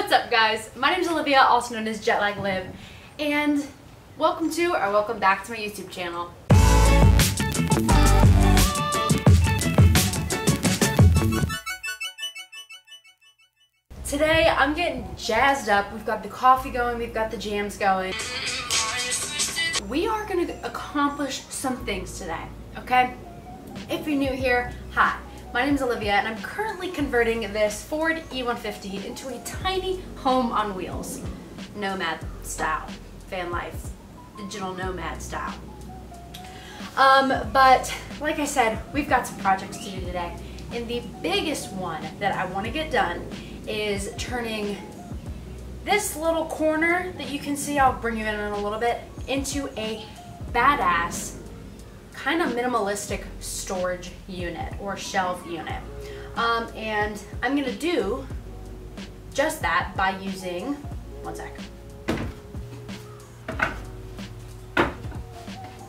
What's up, guys? My name is Olivia, also known as Jetlag Liv, and welcome to or welcome back to my YouTube channel. Today I'm getting jazzed up. We've got the coffee going, we've got the jams going. We are going to accomplish some things today, okay? If you're new here, hi. My name is Olivia, and I'm currently converting this Ford E-150 into a tiny home on wheels. Nomad style. Van life. Digital nomad style. But, like I said, we've got some projects to do today. And the biggest one that I want to get done is turning this little corner that you can see, I'll bring you in a little bit, into a badass kind of minimalistic storage unit or shelf unit. And I'm gonna do just that by using, one sec,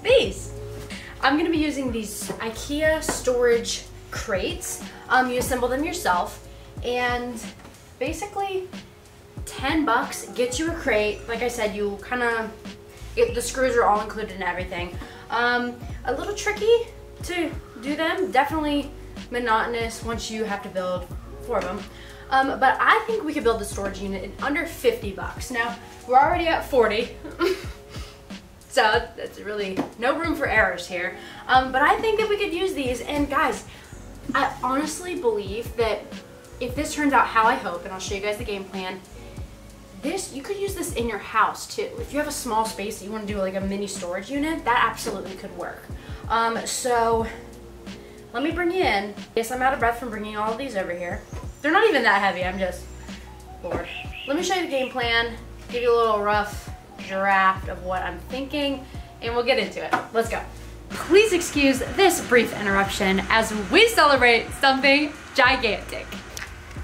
these. I'm gonna be using these IKEA storage crates. You assemble them yourself, and basically $10 gets you a crate. Like I said, you kinda, the screws are all included in everything. A little tricky to do them, definitely monotonous once you have to build four of them. But I think we could build the storage unit in under $50. Now, we're already at 40, so that's really no room for errors here. But I think that we could use these, and guys, I honestly believe that if this turns out how I hope, and I'll show you guys the game plan, this, you could use this in your house too. If you have a small space that you want to do like a mini storage unit, that absolutely could work. So let me bring you in. Yes, I'm out of breath from bringing all of these over here. They're not even that heavy, I'm just bored. Let me show you the game plan, give you a little rough draft of what I'm thinking, and we'll get into it. Let's go. Please excuse this brief interruption as we celebrate something gigantic.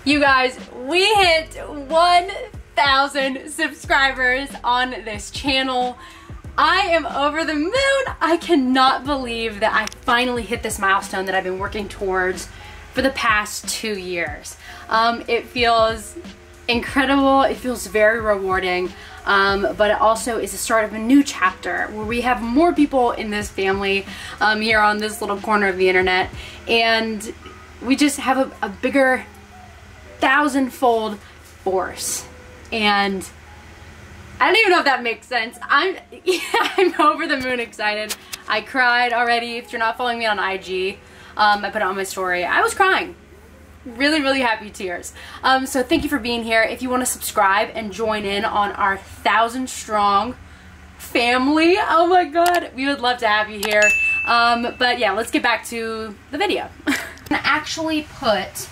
You guys, we hit 1,000 subscribers on this channel. I am over the moon. I cannot believe that I finally hit this milestone that I've been working towards for the past 2 years. It feels incredible. It feels very rewarding, but it also is the start of a new chapter where we have more people in this family here on this little corner of the internet, and we just have a bigger 1,000-fold force. And I don't even know if that makes sense. I'm over the moon excited. I cried already. If you're not following me on IG, I put it on my story. I was crying. Really, really happy tears. So thank you for being here. If you want to subscribe and join in on our 1,000-strong family, oh my god, we would love to have you here. But yeah, let's get back to the video. I'm gonna actually put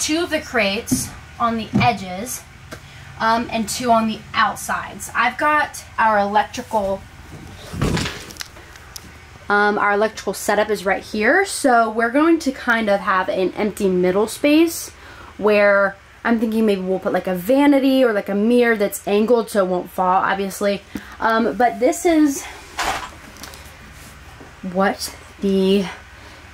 two of the crates on the edges. And two on the outsides. I've got our electrical setup is right here, so we're going to kind of have an empty middle space where I'm thinking maybe we'll put like a vanity or like a mirror that's angled so it won't fall, obviously. But this is what the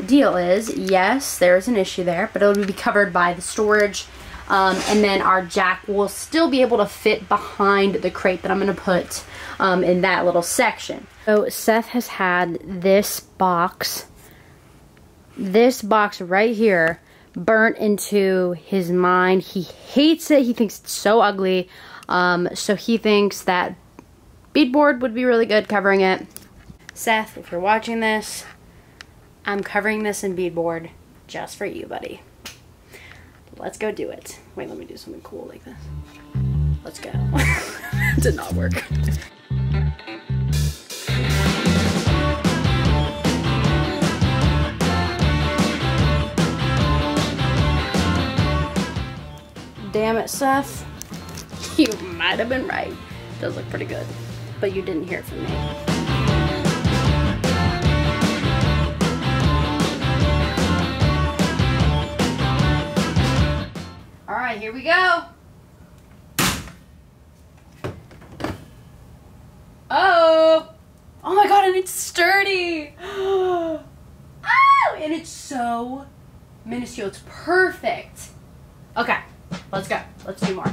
deal is. Yes, there's an issue there, but it'll be covered by the storage. And then our jack will still be able to fit behind the crate that I'm going to put in that little section. So Seth has had this box right here burnt into his mind. He hates it. He thinks it's so ugly. So he thinks that beadboard would be really good covering it. Seth, if you're watching this, I'm covering this in beadboard just for you, buddy. Let's go do it. Wait, let me do something cool like this. Let's go. Did not work. Damn it, Seth. You might have been right. It does look pretty good, but you didn't hear it from me. Here we go. Oh my god, and it's sturdy. Oh, and it's so minuscule. It's perfect. Okay, let's go. Let's do more.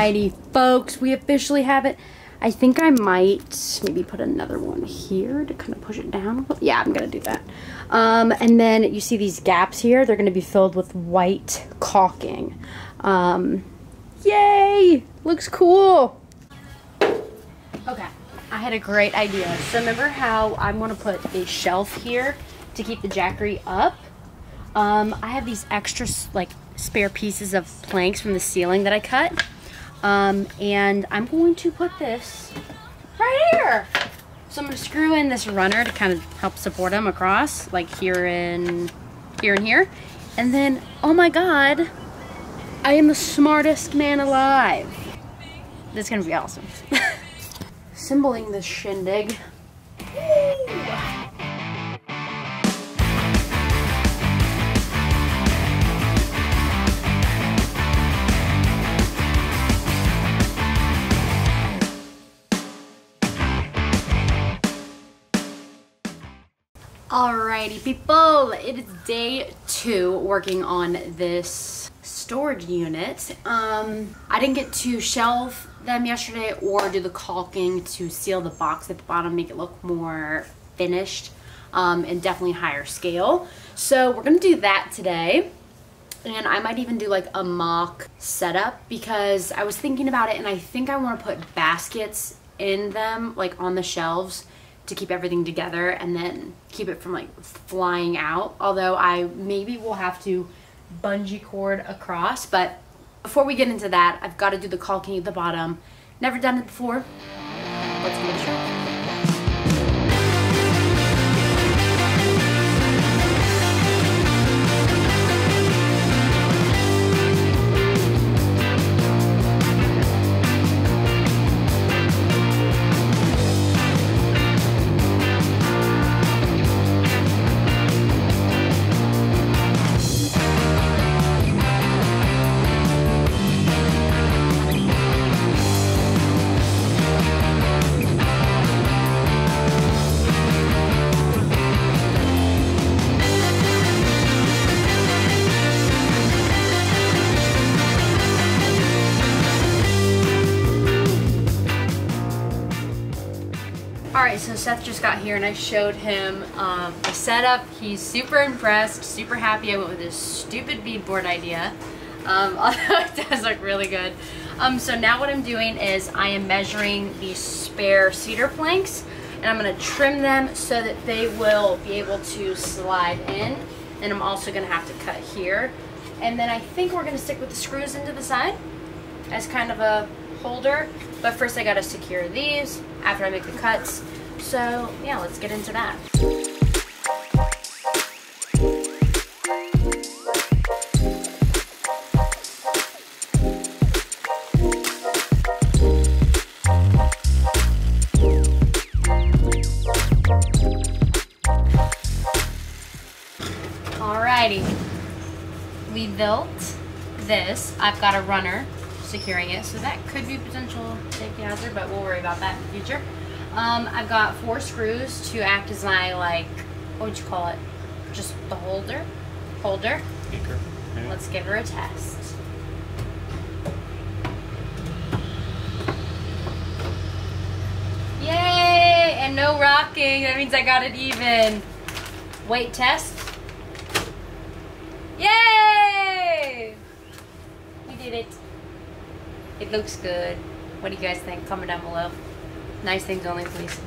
Alrighty, folks, we officially have it. I think I might maybe put another one here to kind of push it down. Yeah, I'm going to do that. And then you see these gaps here. They're going to be filled with white caulking. Yay! Looks cool! Okay, I had a great idea. So remember how I want to put a shelf here to keep the Jackery up? I have these extra, like, spare pieces of planks from the ceiling that I cut. And I'm going to put this right here. So I'm going to screw in this runner to kind of help support them across, like here and here and here. And then, oh my God, I am the smartest man alive. This is going to be awesome. Assembling this shindig. Woo! Alrighty people, it is day two working on this storage unit. I didn't get to shelf them yesterday or do the caulking to seal the box at the bottom, make it look more finished and definitely higher scale. So we're gonna do that today. And I might even do like a mock setup because I was thinking about it and I think I wanna put baskets in them, like on the shelves, to keep everything together and then keep it from like flying out. Although I maybe will have to bungee cord across, but before we get into that, I've got to do the caulking at the bottom. Never done it before. Let's give it a try. Alright, so Seth just got here and I showed him the setup. He's super impressed, super happy. I went with this stupid beadboard idea, although it does look really good. So now what I'm doing is I am measuring these spare cedar planks and I'm going to trim them so that they will be able to slide in. And I'm also going to have to cut here. And then I think we're going to stick with the screws into the side as kind of a holder, but first I gotta secure these after I make the cuts. So yeah, let's get into that. Alrighty, we built this. I've got a runner securing it, so that could be a potential safety hazard, but we'll worry about that in the future. I've got four screws to act as my, like, what would you call it? Just the holder? Holder? Anchor. Yeah. Let's give her a test. Yay! And no rocking. That means I got it even. Weight test. Yay! We did it. It looks good. What do you guys think? Comment down below. Nice things only, please.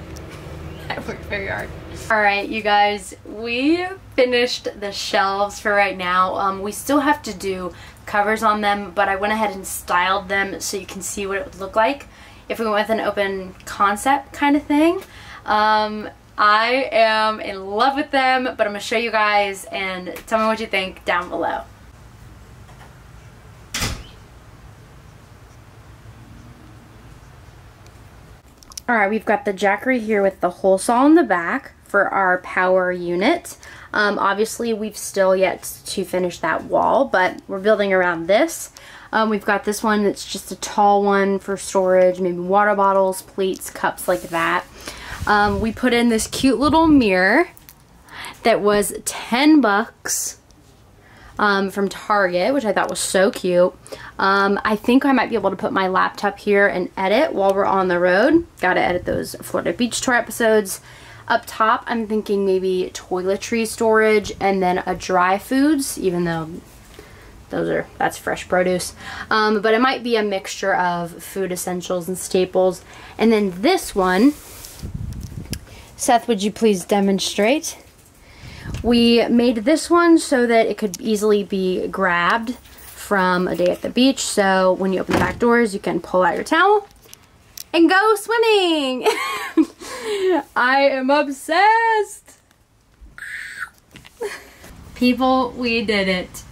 I worked very hard. All right, you guys, we finished the shelves for right now. We still have to do covers on them, but I went ahead and styled them so you can see what it would look like if we went with an open concept kind of thing. I am in love with them, but I'm gonna show you guys and tell me what you think down below. Alright, we've got the Jackery here with the hole saw in the back for our power unit. Obviously, we've still yet to finish that wall, but we're building around this. We've got this one that's just a tall one for storage, maybe water bottles, plates, cups like that. We put in this cute little mirror that was $10. from Target, which I thought was so cute. I think I might be able to put my laptop here and edit while we're on the road. Gotta edit those Florida beach tour episodes. Up top, I'm thinking maybe toiletry storage and then a dry foods, even though that's fresh produce. But it might be a mixture of food essentials and staples. And then this one, Seth, would you please demonstrate? We made this one so that it could easily be grabbed from a day at the beach. So when you open the back doors, you can pull out your towel and go swimming. I am obsessed. People, we did it.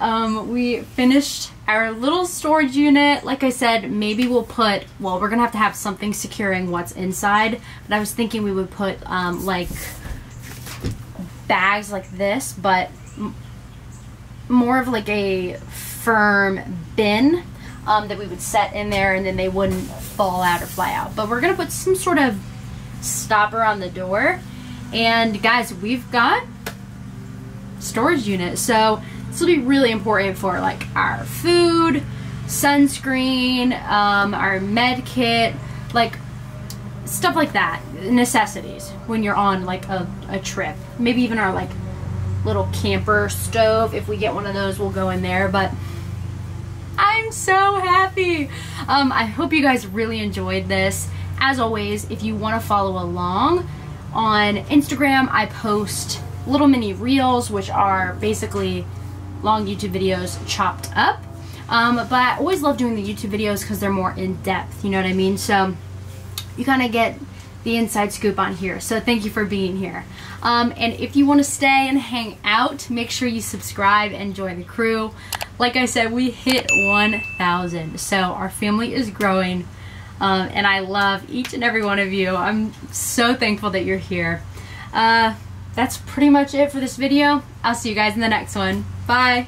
We finished our little storage unit. Like I said, maybe we'll put, well, we're gonna have to have something securing what's inside, but I was thinking we would put like bags like this, but more of like a firm bin that we would set in there and then they wouldn't fall out or fly out. But we're gonna put some sort of stopper on the door. And guys, we've got storage unit, so this will be really important for like our food, sunscreen, our med kit, like stuff like that, necessities when you're on like a trip. Maybe even our like little camper stove, if we get one of those, will go in there. But I'm so happy. I hope you guys really enjoyed this. As always, if you want to follow along on Instagram, I post little mini reels, which are basically long YouTube videos chopped up. But I always love doing the YouTube videos because they're more in depth, you know what I mean? So you kind of get the inside scoop on here. So thank you for being here. And if you want to stay and hang out, make sure you subscribe and join the crew. Like I said, we hit 1,000. So our family is growing. And I love each and every one of you. I'm so thankful that you're here. That's pretty much it for this video. I'll see you guys in the next one. Bye.